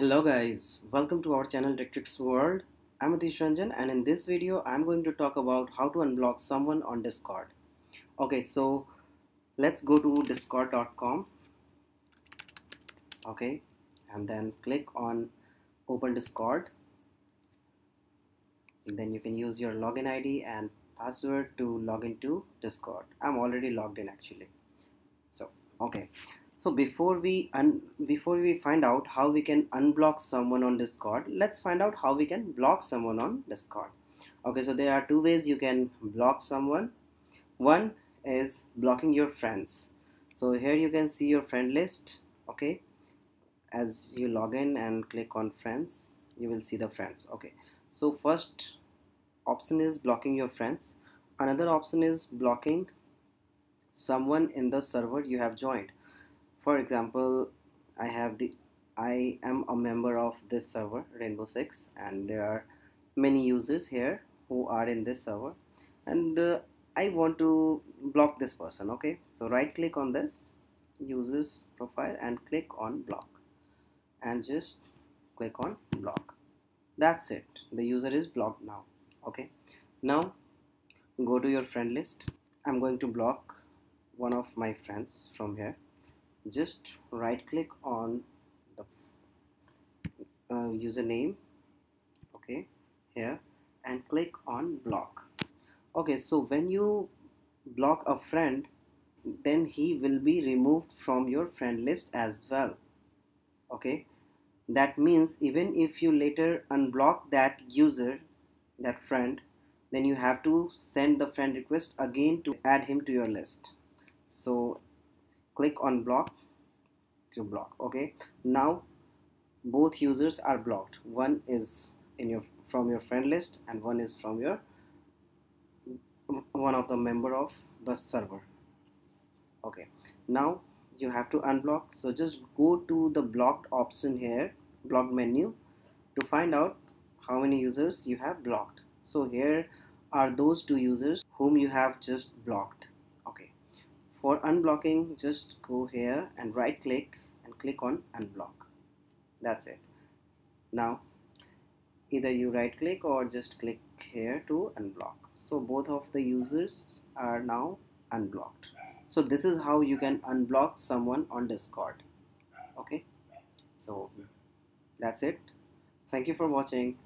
Hello guys, welcome to our channel TechTricksWorld. I'm Aditya Ranjan, and in this video I'm going to talk about how to unblock someone on Discord. Okay, so let's go to discord.com. Okay, and then click on open Discord. And then you can use your login ID and password to log into Discord. I'm already logged in actually. So okay. So before we find out how we can unblock someone on Discord, let's find out how we can block someone on Discord. Okay, so there are two ways you can block someone. One is blocking your friends. So here you can see your friend list. Okay, as you log in and click on friends, you will see the friends. Okay, so first option is blocking your friends. Another option is blocking someone in the server you have joined. For example, I am a member of this server, Rainbow Six, and there are many users here who are in this server, and I want to block this person. Okay, so right click on this user's profile and click on block, and just click on block. That's it, the user is blocked now. Okay, now go to your friend list. I'm going to block one of my friends from here. Just right click on the username, okay, here, and click on block. Okay, so when you block a friend, then he will be removed from your friend list as well. Okay, that means even if you later unblock that user, that friend, then you have to send the friend request again to add him to your list. So click on block to block. Okay, now both users are blocked. One is from your friend list, and one is from one of the member of the server. Okay, now you have to unblock. So just go to the blocked option here, blocked menu, to find out how many users you have blocked. So here are those two users whom you have just blocked. For unblocking, just go here and right click and click on unblock. That's it. Now either you right click or just click here to unblock. So both of the users are now unblocked. So this is how you can unblock someone on Discord. Okay, so that's it. Thank you for watching.